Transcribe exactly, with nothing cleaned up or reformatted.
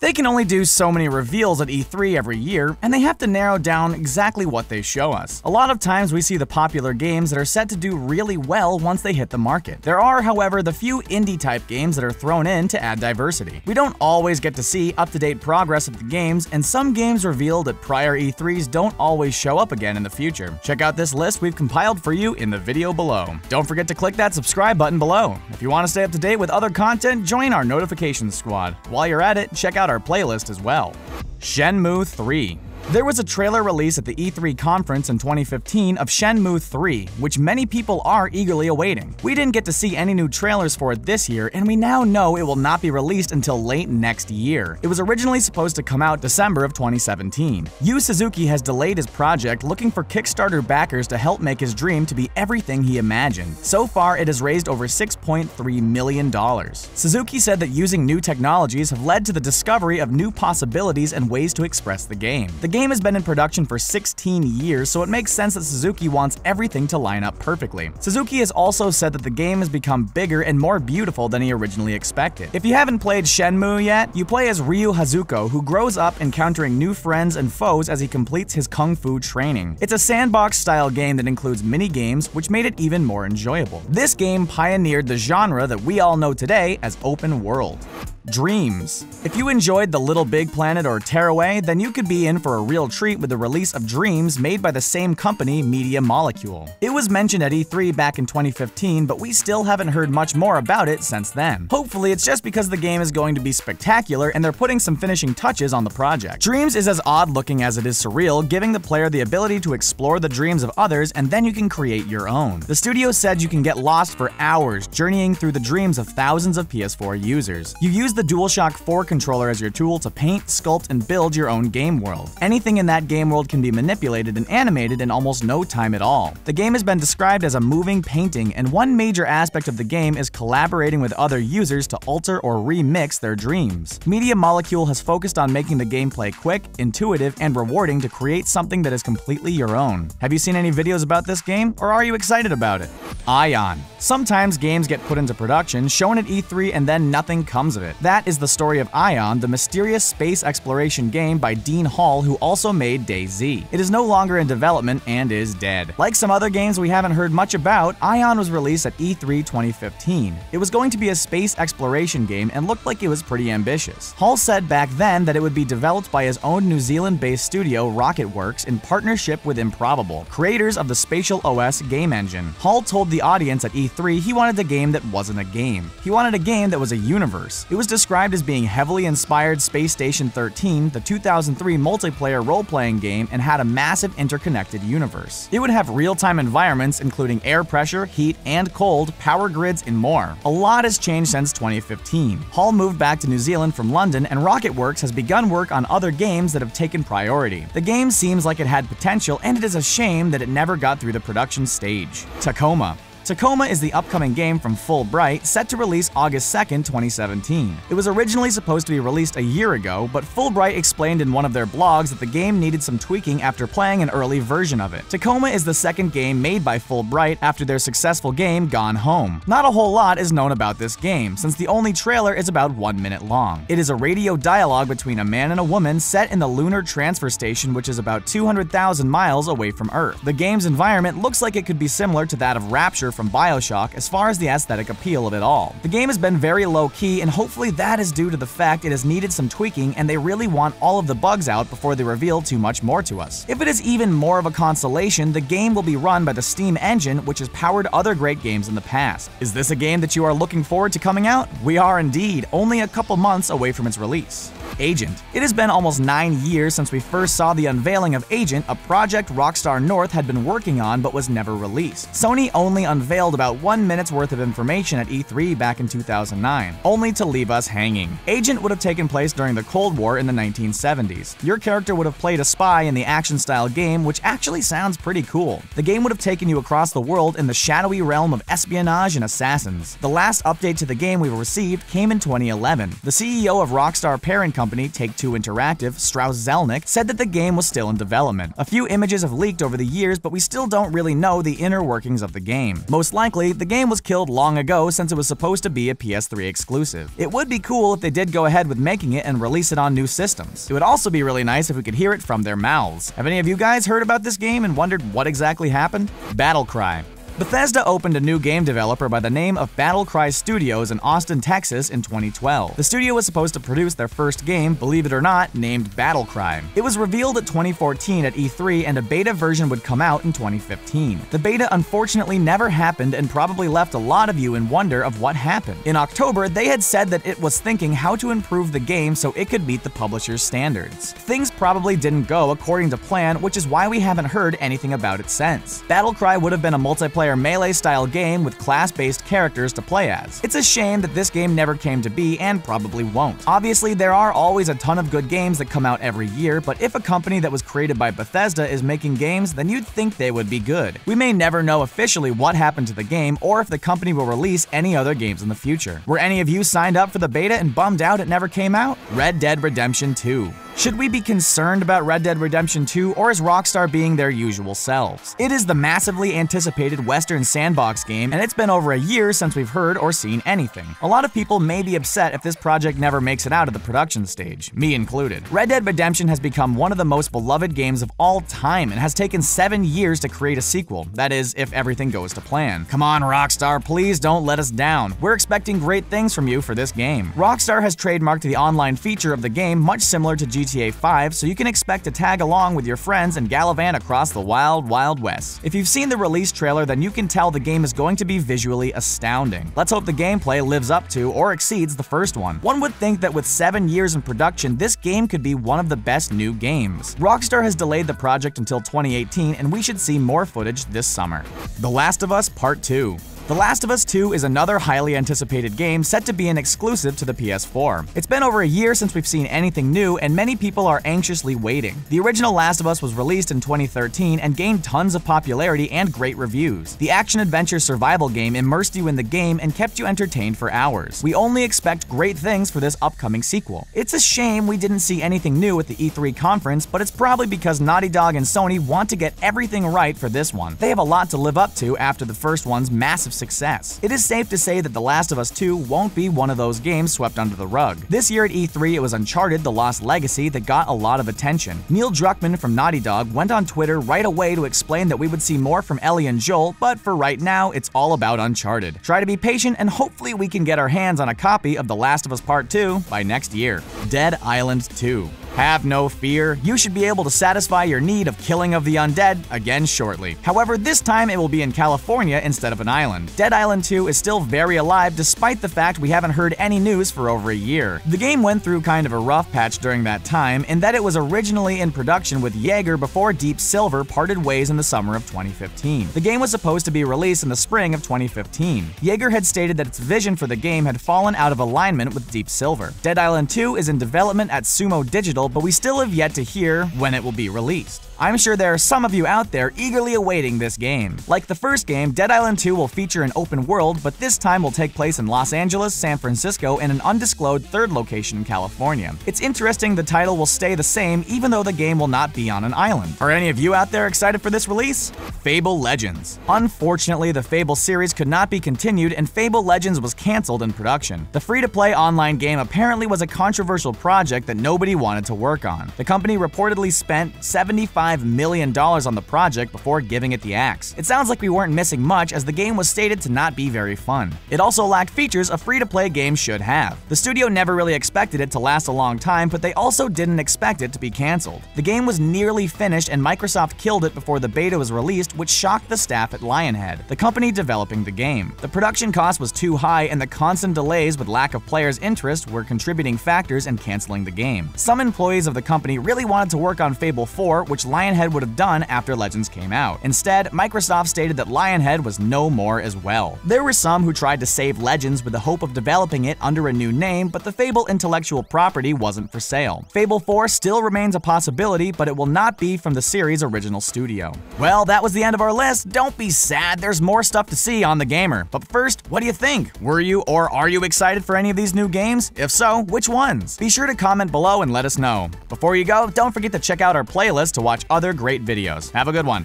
They can only do so many reveals at E three every year, and they have to narrow down exactly what they show us. A lot of times we see the popular games that are set to do really well once they hit the market. There are, however, the few indie-type games that are thrown in to add diversity. We don't always get to see up-to-date progress of the games, and some games revealed at prior E threes don't always show up again in the future. Check out this list we've compiled for you in the video below. Don't forget to click that subscribe button below. If you want to stay up to date with other content, join our notification squad. While you're at it, check out our playlist as well. Shenmue three. There was a trailer release at the E three conference in twenty fifteen of Shenmue three, which many people are eagerly awaiting. We didn't get to see any new trailers for it this year, and we now know it will not be released until late next year. It was originally supposed to come out December of twenty seventeen. Yu Suzuki has delayed his project, looking for Kickstarter backers to help make his dream to be everything he imagined. So far, it has raised over six point three million dollars. Suzuki said that using new technologies have led to the discovery of new possibilities and ways to express the game. The game The game has been in production for sixteen years, so it makes sense that Suzuki wants everything to line up perfectly. Suzuki has also said that the game has become bigger and more beautiful than he originally expected. If you haven't played Shenmue yet, you play as Ryu Hazuko, who grows up encountering new friends and foes as he completes his kung fu training. It's a sandbox-style game that includes mini-games, which made it even more enjoyable. This game pioneered the genre that we all know today as open world. Dreams. If you enjoyed The Little Big Planet or Tearaway, then you could be in for a real treat with the release of Dreams, made by the same company, Media Molecule. It was mentioned at E three back in twenty fifteen, but we still haven't heard much more about it since then. Hopefully, it's just because the game is going to be spectacular and they're putting some finishing touches on the project. Dreams is as odd-looking as it is surreal, giving the player the ability to explore the dreams of others, and then you can create your own. The studio said you can get lost for hours, journeying through the dreams of thousands of P S four users. You use the DualShock four controller as your tool to paint, sculpt, and build your own game world. Anything in that game world can be manipulated and animated in almost no time at all. The game has been described as a moving painting, and one major aspect of the game is collaborating with other users to alter or remix their dreams. Media Molecule has focused on making the gameplay quick, intuitive, and rewarding to create something that is completely your own. Have you seen any videos about this game, or are you excited about it? Ion. Sometimes games get put into production, shown at E three, and then nothing comes of it. That is the story of Ion, the mysterious space exploration game by Dean Hall, who also made Day Z. It is no longer in development and is dead. Like some other games we haven't heard much about, Ion was released at E three twenty fifteen. It was going to be a space exploration game and looked like it was pretty ambitious. Hall said back then that it would be developed by his own New Zealand-based studio Rocketworks in partnership with Improbable, creators of the Spatial O S game engine. Hall told the audience at E three he wanted a game that wasn't a game. He wanted a game that was a universe. It was described as being heavily inspired Space Station thirteen, the two thousand three multiplayer role-playing game, and had a massive interconnected universe. It would have real-time environments including air pressure, heat and cold, power grids, and more. A lot has changed since twenty fifteen. Hall moved back to New Zealand from London, and Rocketworks has begun work on other games that have taken priority. The game seems like it had potential, and it is a shame that it never got through the production stage. Tacoma. Tacoma is the upcoming game from Fullbright, set to release August second, twenty seventeen. It was originally supposed to be released a year ago, but Fullbright explained in one of their blogs that the game needed some tweaking after playing an early version of it. Tacoma is the second game made by Fullbright after their successful game Gone Home. Not a whole lot is known about this game, since the only trailer is about one minute long. It is a radio dialogue between a man and a woman set in the lunar transfer station, which is about two hundred thousand miles away from Earth. The game's environment looks like it could be similar to that of Rapture from from BioShock as far as the aesthetic appeal of it all. The game has been very low-key, and hopefully that is due to the fact it has needed some tweaking and they really want all of the bugs out before they reveal too much more to us. If it is even more of a consolation, the game will be run by the Steam engine, which has powered other great games in the past. Is this a game that you are looking forward to coming out? We are indeed, only a couple months away from its release. Agent. It has been almost nine years since we first saw the unveiling of Agent, a project Rockstar North had been working on but was never released. Sony only unveiled about one minute's worth of information at E three back in two thousand nine, only to leave us hanging. Agent would have taken place during the Cold War in the nineteen seventies. Your character would have played a spy in the action-style game, which actually sounds pretty cool. The game would have taken you across the world in the shadowy realm of espionage and assassins. The last update to the game we received came in twenty eleven. The C E O of Rockstar Parent Company company Take-Two Interactive, Strauss Zelnick, said that the game was still in development. A few images have leaked over the years, but we still don't really know the inner workings of the game. Most likely, the game was killed long ago since it was supposed to be a P S three exclusive. It would be cool if they did go ahead with making it and release it on new systems. It would also be really nice if we could hear it from their mouths. Have any of you guys heard about this game and wondered what exactly happened? Battlecry. Bethesda opened a new game developer by the name of Battlecry Studios in Austin, Texas in twenty twelve. The studio was supposed to produce their first game, believe it or not, named Battlecry. It was revealed in twenty fourteen at E three, and a beta version would come out in twenty fifteen. The beta unfortunately never happened and probably left a lot of you in wonder of what happened. In October, they had said that it was thinking how to improve the game so it could meet the publisher's standards. Things probably didn't go according to plan, which is why we haven't heard anything about it since. Battlecry would have been a multiplayer melee-style game with class-based characters to play as. It's a shame that this game never came to be and probably won't. Obviously, there are always a ton of good games that come out every year, but if a company that was created by Bethesda is making games, then you'd think they would be good. We may never know officially what happened to the game or if the company will release any other games in the future. Were any of you signed up for the beta and bummed out it never came out? Red Dead Redemption two. Should we be concerned about Red Dead Redemption two, or is Rockstar being their usual selves? It is the massively anticipated Western sandbox game, and it's been over a year since we've heard or seen anything. A lot of people may be upset if this project never makes it out of the production stage, me included. Red Dead Redemption has become one of the most beloved games of all time and has taken seven years to create a sequel, that is, if everything goes to plan. Come on, Rockstar, please don't let us down. We're expecting great things from you for this game. Rockstar has trademarked the online feature of the game much similar to G T A five, so you can expect to tag along with your friends and gallivant across the wild, wild west. If you've seen the release trailer, then you can tell the game is going to be visually astounding. Let's hope the gameplay lives up to or exceeds the first one. One would think that with seven years in production, this game could be one of the best new games. Rockstar has delayed the project until twenty eighteen, and we should see more footage this summer. The Last of Us Part two. The Last of Us two is another highly anticipated game set to be an exclusive to the P S four. It's been over a year since we've seen anything new, and many people are anxiously waiting. The original Last of Us was released in twenty thirteen and gained tons of popularity and great reviews. The action-adventure survival game immersed you in the game and kept you entertained for hours. We only expect great things for this upcoming sequel. It's a shame we didn't see anything new at the E three conference, but it's probably because Naughty Dog and Sony want to get everything right for this one. They have a lot to live up to after the first one's massive success. It is safe to say that The Last of Us two won't be one of those games swept under the rug. This year at E three, it was Uncharted: The Lost Legacy that got a lot of attention. Neil Druckmann from Naughty Dog went on Twitter right away to explain that we would see more from Ellie and Joel, but for right now, it's all about Uncharted. Try to be patient, and hopefully we can get our hands on a copy of The Last of Us Part two by next year. Dead Island two. Have no fear, you should be able to satisfy your need of killing of the undead again shortly. However, this time it will be in California instead of an island. Dead Island two is still very alive despite the fact we haven't heard any news for over a year. The game went through kind of a rough patch during that time, in that it was originally in production with Yager before Deep Silver parted ways in the summer of twenty fifteen. The game was supposed to be released in the spring of twenty fifteen. Yager had stated that its vision for the game had fallen out of alignment with Deep Silver. Dead Island two is in development at Sumo Digital, but we still have yet to hear when it will be released. I'm sure there are some of you out there eagerly awaiting this game. Like the first game, Dead Island two will feature an open world, but this time will take place in Los Angeles, San Francisco, and an undisclosed third location in California. It's interesting the title will stay the same even though the game will not be on an island. Are any of you out there excited for this release? Fable Legends. Unfortunately, the Fable series could not be continued, and Fable Legends was canceled in production. The free-to-play online game apparently was a controversial project that nobody wanted to to work on. The company reportedly spent seventy-five million dollars on the project before giving it the axe. It sounds like we weren't missing much, as the game was stated to not be very fun. It also lacked features a free-to-play game should have. The studio never really expected it to last a long time, but they also didn't expect it to be canceled. The game was nearly finished, and Microsoft killed it before the beta was released, which shocked the staff at Lionhead, the company developing the game. The production cost was too high, and the constant delays with lack of players' interest were contributing factors in canceling the game. Some employees of the company really wanted to work on Fable four, which Lionhead would have done after Legends came out. Instead, Microsoft stated that Lionhead was no more as well. There were some who tried to save Legends with the hope of developing it under a new name, but the Fable intellectual property wasn't for sale. Fable four still remains a possibility, but it will not be from the series' original studio. Well, that was the end of our list. Don't be sad, there's more stuff to see on The Gamer. But first, what do you think? Were you or are you excited for any of these new games? If so, which ones? Be sure to comment below and let us know. Before you go, don't forget to check out our playlist to watch other great videos. Have a good one.